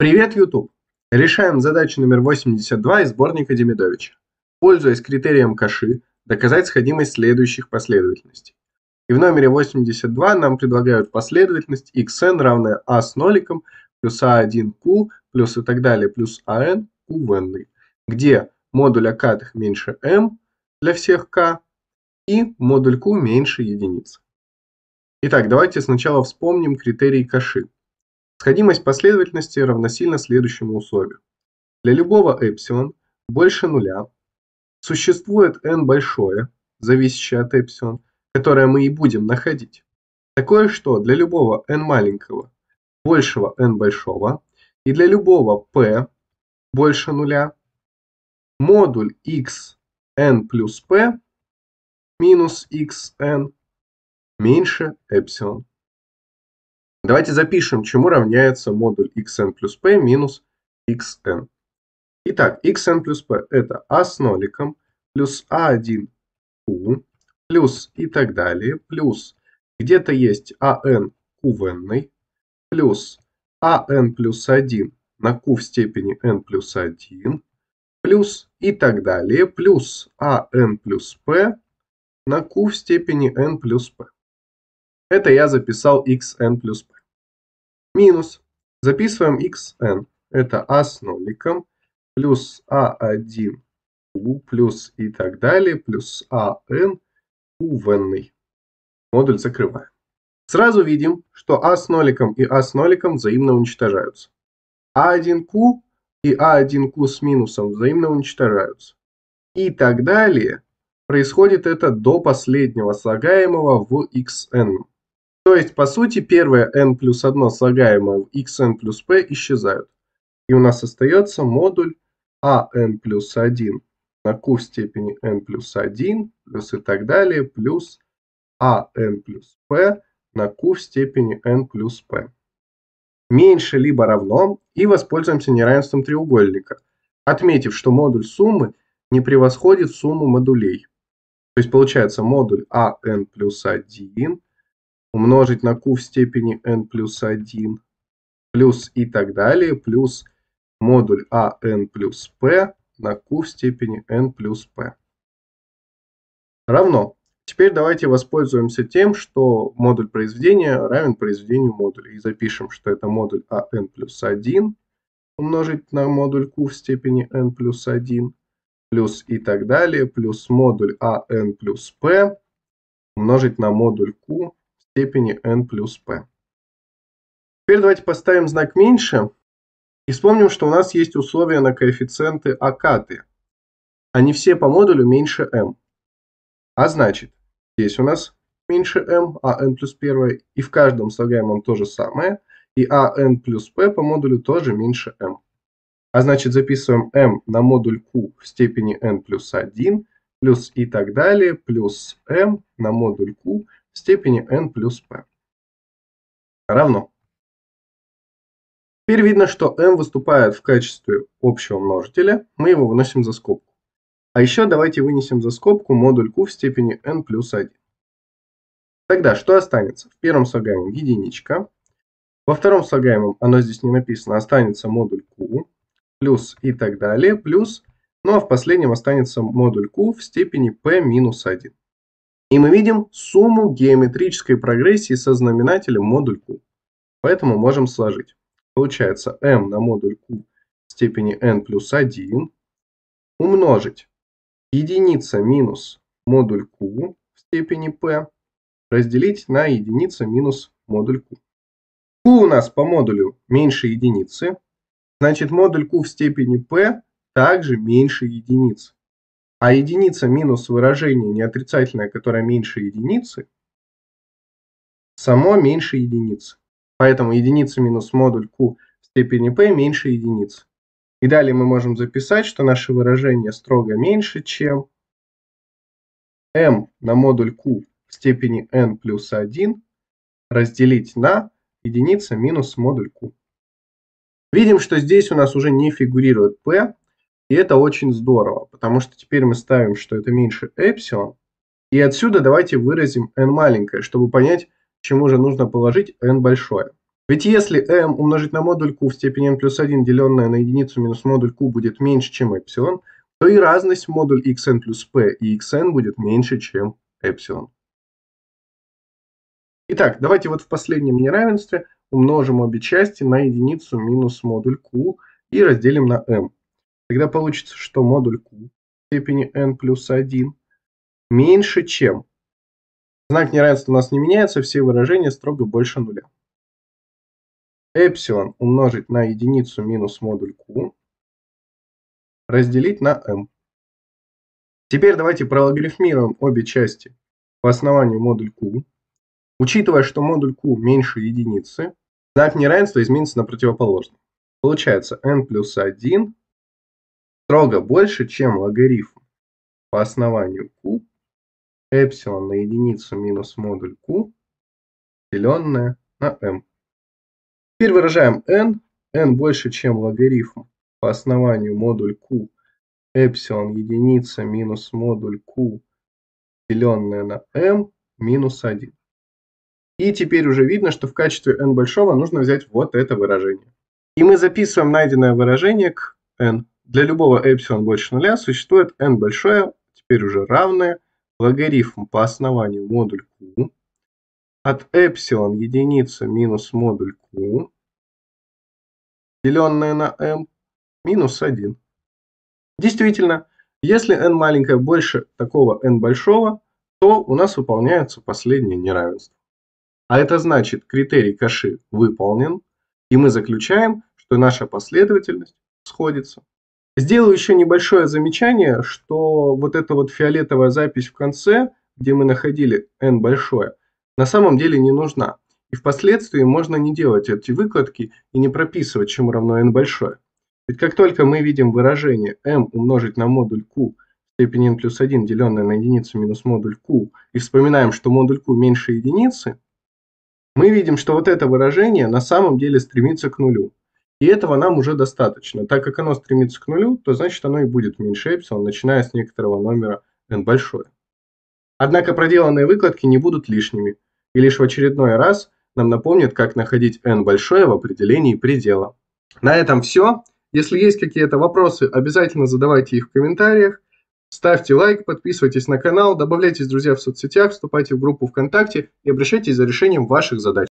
Привет, YouTube! Решаем задачу номер 82 из сборника Демидовича. Пользуясь критерием Коши, доказать сходимость следующих последовательностей. И в номере 82 нам предлагают последовательность xn равная a с ноликом плюс a1 q плюс и так далее плюс an q в n, где модуль акатых меньше m для всех k и модуль q меньше единицы. Итак, давайте сначала вспомним критерий Коши. Сходимость последовательности равносильна следующему условию. Для любого эпсилон больше нуля существует n большое, зависящее от эпсилон, которое мы и будем находить. Такое, что для любого n маленького большего n большого и для любого p больше нуля модуль xn плюс p минус xn меньше эпсилон. Давайте запишем, чему равняется модуль xn плюс p минус xn. Итак, xn плюс p это a с ноликом плюс a1q плюс и так далее, плюс где-то есть an q в n, плюс an плюс 1 на q в степени n плюс 1, плюс и так далее, плюс an плюс p на q в степени n плюс p. Это я записал xn плюс p. Минус. Записываем xn. Это a с ноликом плюс a1q плюс и так далее плюс an q в n. Модуль закрываем. Сразу видим, что a с ноликом взаимно уничтожаются. a1q и a1q с минусом взаимно уничтожаются. И так далее. Происходит это до последнего слагаемого в xn. То есть, по сути, первое n плюс 1 слагаемое в xn плюс p исчезают. И у нас остается модуль an плюс 1 на q в степени n плюс 1, плюс и так далее, плюс an плюс p на q в степени n плюс p. Меньше либо равно, и воспользуемся неравенством треугольника, отметив, что модуль суммы не превосходит сумму модулей. То есть, получается, модуль an плюс 1 умножить на q в степени n плюс 1 плюс и так далее, плюс модуль an плюс p на q в степени n плюс p. Равно. Теперь давайте воспользуемся тем, что модуль произведения равен произведению модуля. И запишем, что это модуль an плюс 1 умножить на модуль q в степени n плюс 1 плюс и так далее, плюс модуль an плюс p умножить на модуль q в степени n плюс p. Теперь давайте поставим знак меньше и вспомним, что у нас есть условия на коэффициенты акаты. Они все по модулю меньше m. А значит, здесь у нас меньше m, an плюс 1, и в каждом слагаемом то же самое, и an плюс p по модулю тоже меньше m. А значит, записываем m на модуль q в степени n плюс 1, плюс и так далее, плюс m на модуль q в степени n плюс p. Равно. Теперь видно, что m выступает в качестве общего множителя, мы его выносим за скобку. А еще давайте вынесем за скобку модуль q в степени n плюс 1. Тогда что останется? В первом слагаемом единичка, во втором слагаемом, оно здесь не написано, останется модуль q, плюс и так далее, плюс, ну а в последнем останется модуль q в степени p минус 1. И мы видим сумму геометрической прогрессии со знаменателем модуль q. Поэтому можем сложить. Получается m на модуль q в степени n плюс 1 умножить единица минус модуль q в степени p разделить на единица минус модуль q. Q у нас по модулю меньше единицы. Значит, модуль q в степени p также меньше единицы. А единица минус выражение неотрицательное, которое меньше единицы, само меньше единицы. Поэтому единица минус модуль q в степени p меньше единицы. И далее мы можем записать, что наше выражение строго меньше, чем m на модуль q в степени n плюс 1 разделить на единица минус модуль q. Видим, что здесь у нас уже не фигурирует p, и это очень здорово, потому что теперь мы ставим, что это меньше эпсилон, и отсюда давайте выразим n маленькое, чтобы понять, чему же нужно положить n большое. Ведь если m умножить на модуль q в степени n плюс 1, деленное на единицу минус модуль q, будет меньше, чем эпсилон, то и разность модуль xn плюс p и xn будет меньше, чем эпсилон. Итак, давайте вот в последнем неравенстве умножим обе части на единицу минус модуль q и разделим на m. Тогда получится, что модуль q в степени n плюс 1 меньше, чем. Знак неравенства у нас не меняется, все выражения строго больше нуля. Эпсилон умножить на единицу минус модуль q разделить на m. Теперь давайте прологарифмируем обе части по основанию модуль q. Учитывая, что модуль q меньше единицы, знак неравенства изменится на противоположный. Получается n плюс 1 строго больше, чем логарифм по основанию q эпсилон на единицу минус модуль q деленное на m. Теперь выражаем n больше, чем логарифм по основанию модуль q эпсилон единица минус модуль q деленное на m минус 1. И теперь уже видно, что в качестве n большого нужно взять вот это выражение. И мы записываем найденное выражение к n. Для любого эпсилон больше нуля существует n большое, теперь уже равное, логарифм по основанию модуль q от эпсилон единица минус модуль q, деленное на m, минус 1. Действительно, если n маленькое больше такого n большого, то у нас выполняется последнее неравенство. А это значит, критерий Коши выполнен, и мы заключаем, что наша последовательность сходится. Сделаю еще небольшое замечание, что вот эта вот фиолетовая запись в конце, где мы находили n большое, на самом деле не нужна. И впоследствии можно не делать эти выкладки и не прописывать, чему равно n большое. Ведь как только мы видим выражение m умножить на модуль q в степени n плюс 1, деленное на единицу минус модуль q, и вспоминаем, что модуль q меньше единицы, мы видим, что вот это выражение на самом деле стремится к нулю. И этого нам уже достаточно. Так как оно стремится к нулю, то значит оно и будет меньше эпсилон, начиная с некоторого номера n большое. Однако проделанные выкладки не будут лишними. И лишь в очередной раз нам напомнят, как находить n большое в определении предела. На этом все. Если есть какие-то вопросы, обязательно задавайте их в комментариях. Ставьте лайк, подписывайтесь на канал, добавляйтесь, друзья, в соцсетях, вступайте в группу ВКонтакте и обращайтесь за решением ваших задач.